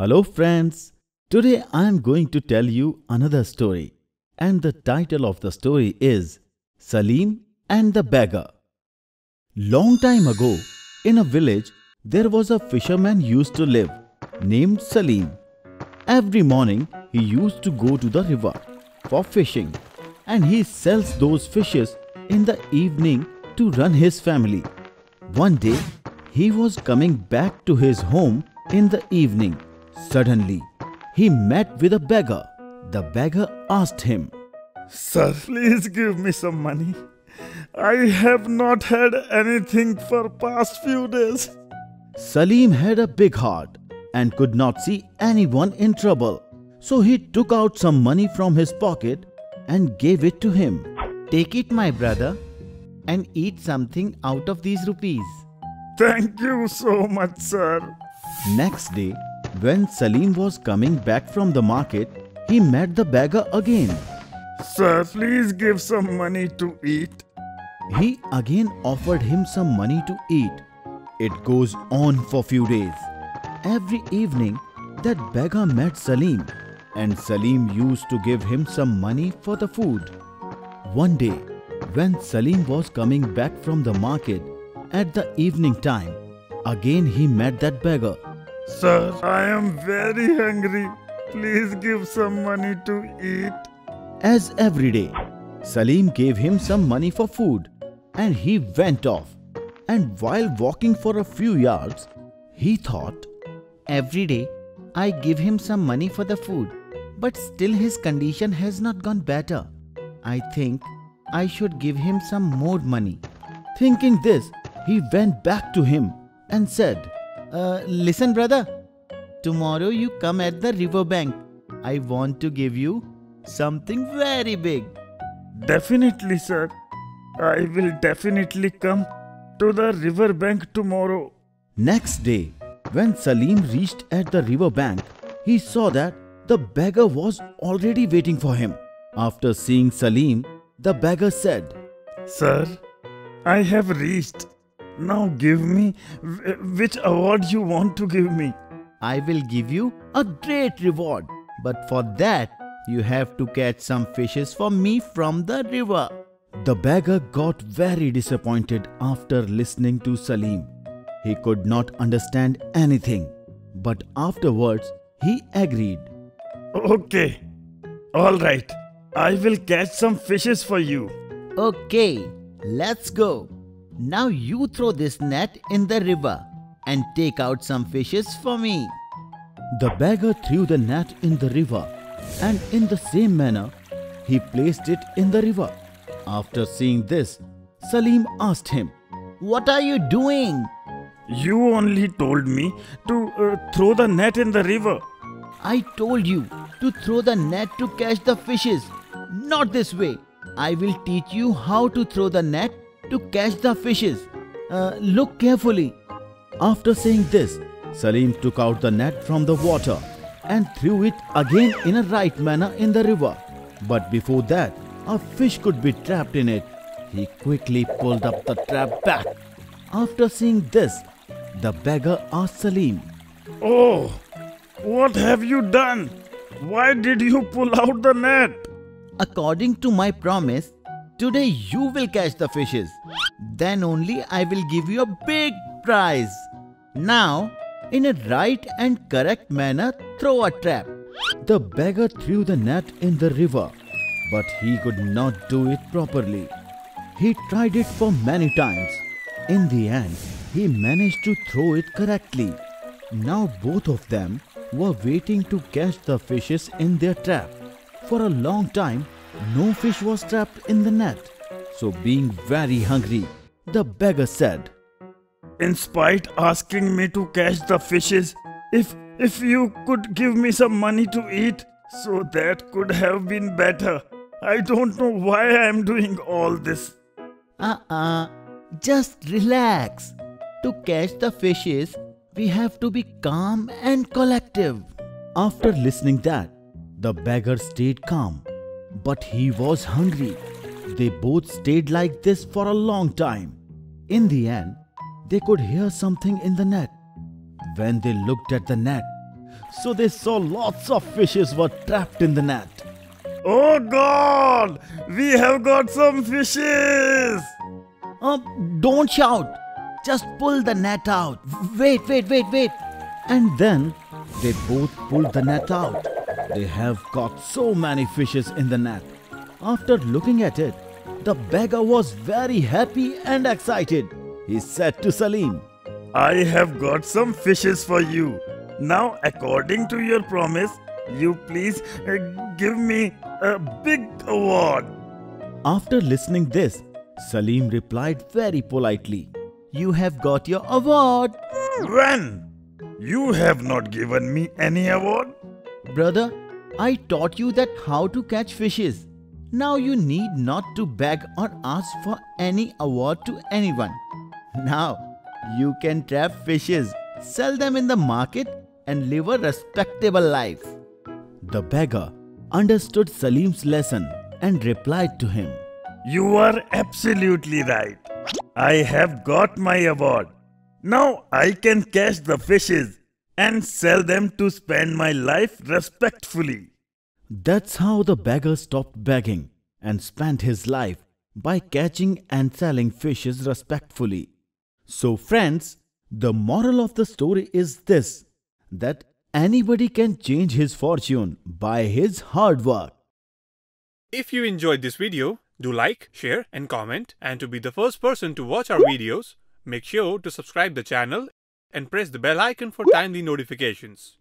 Hello friends, today I am going to tell you another story, and the title of the story is Saleem and the Beggar. Long time ago, in a village, there was a fisherman used to live named Saleem. Every morning he used to go to the river for fishing, and he sells those fishes in the evening to run his family. One day he was coming back to his home in the evening. Suddenly, he met with a beggar. The beggar asked him, "Sir, please give me some money. I have not had anything for past few days." Saleem had a big heart and could not see anyone in trouble. So he took out some money from his pocket and gave it to him. "Take it, my brother, and eat something out of these rupees." "Thank you so much, sir." Next day, when Saleem was coming back from the market, he met the beggar again. "Sir, please give some money to eat." He again offered him some money to eat. It goes on for few days. Every evening, that beggar met Saleem, and Saleem used to give him some money for the food. One day, when Saleem was coming back from the market at the evening time, again he met that beggar. "Sir, I am very hungry. Please give some money to eat." As every day, Saleem gave him some money for food, and he went off. And while walking for a few yards, he thought, "Every day I give him some money for the food, but still his condition has not gone better. I think I should give him some more money." Thinking this, he went back to him and said, "Listen, brother, tomorrow you come at the river bank. I want to give you something very big." "Definitely, sir. I will definitely come to the river bank tomorrow." Next day, when Saleem reached at the river bank, he saw that the beggar was already waiting for him. After seeing Saleem, the beggar said, "Sir, I have reached. Now give me which award you want to give me." "I will give you a great reward, but for that you have to catch some fishes for me from the river." The beggar got very disappointed after listening to Saleem. He could not understand anything, but afterwards he agreed. "Okay, all right, I will catch some fishes for you." "Okay, let's go. Now you throw this net in the river and take out some fishes for me." The beggar threw the net in the river, and in the same manner he placed it in the river. After seeing this, Saleem asked him, "What are you doing?" "You only told me to throw the net in the river." "I told you to throw the net to catch the fishes. Not this way. I will teach you how to throw the net to catch the fishes. Look carefully." After saying this, Saleem took out the net from the water and threw it again in a right manner in the river. But before that, a fish could be trapped in it. He quickly pulled up the trap back. After seeing this, the beggar asked Saleem, "Oh, what have you done? Why did you pull out the net?" "According to my promise, today you will catch the fishes. Then only I will give you a big prize. Now, in a right and correct manner, throw a trap." The beggar threw the net in the river, but he could not do it properly. He tried it for many times. In the end, he managed to throw it correctly. Now both of them were waiting to catch the fishes in their trap. For a long time, no fish was trapped in the net. So being very hungry, the beggar said, "In spite asking me to catch the fishes, if you could give me some money to eat, so that could have been better. I don't know why I am doing all this." Just relax. To catch the fishes, we have to be calm and collective." After listening that, the beggar stayed calm. But he was hungry. They both stayed like this for a long time. In the end, they could hear something in the net. When they looked at the net, so they saw lots of fishes were trapped in the net. Oh God! We have got some fishes! Don't shout! Just pull the net out! Wait! And then they both pulled the net out. They have caught so many fishes in the net. After looking at it, the beggar was very happy and excited. He said to Saleem, I have got some fishes for you. Now, according to your promise, you please give me a big award. After listening this, Saleem replied very politely, You have got your award. When? You have not given me any award. Brother, I taught you that how to catch fishes. Now you need not to beg or ask for any award to anyone. Now, you can trap fishes, sell them in the market and live a respectable life. The beggar understood Saleem's lesson and replied to him, You are absolutely right. I have got my award. Now I can catch the fishes and sell them to spend my life respectfully. That's how the beggar stopped begging and spent his life by catching and selling fishes respectfully. So friends, the moral of the story is this, that anybody can change his fortune by his hard work. If you enjoyed this video, do like, share and comment, and to be the first person to watch our videos, make sure to subscribe the channel and press the bell icon for timely notifications.